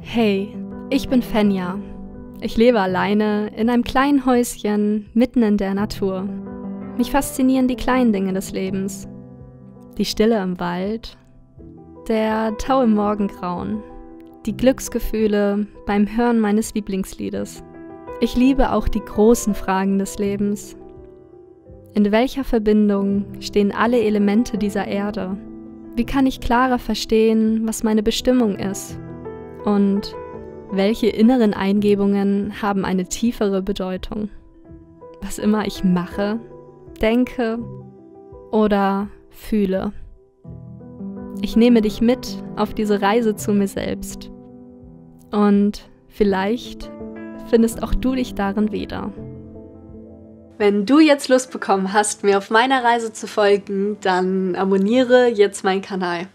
Hey, ich bin Fenja. Ich lebe alleine in einem kleinen Häuschen mitten in der Natur. Mich faszinieren die kleinen Dinge des Lebens. Die Stille im Wald, der Tau im Morgengrauen, die Glücksgefühle beim Hören meines Lieblingsliedes. Ich liebe auch die großen Fragen des Lebens. In welcher Verbindung stehen alle Elemente dieser Erde? Wie kann ich klarer verstehen, was meine Bestimmung ist? Und welche inneren Eingebungen haben eine tiefere Bedeutung? Was immer ich mache, denke oder fühle. Ich nehme dich mit auf diese Reise zu mir selbst. Und vielleicht findest auch du dich darin wieder. Wenn du jetzt Lust bekommen hast, mir auf meiner Reise zu folgen, dann abonniere jetzt meinen Kanal.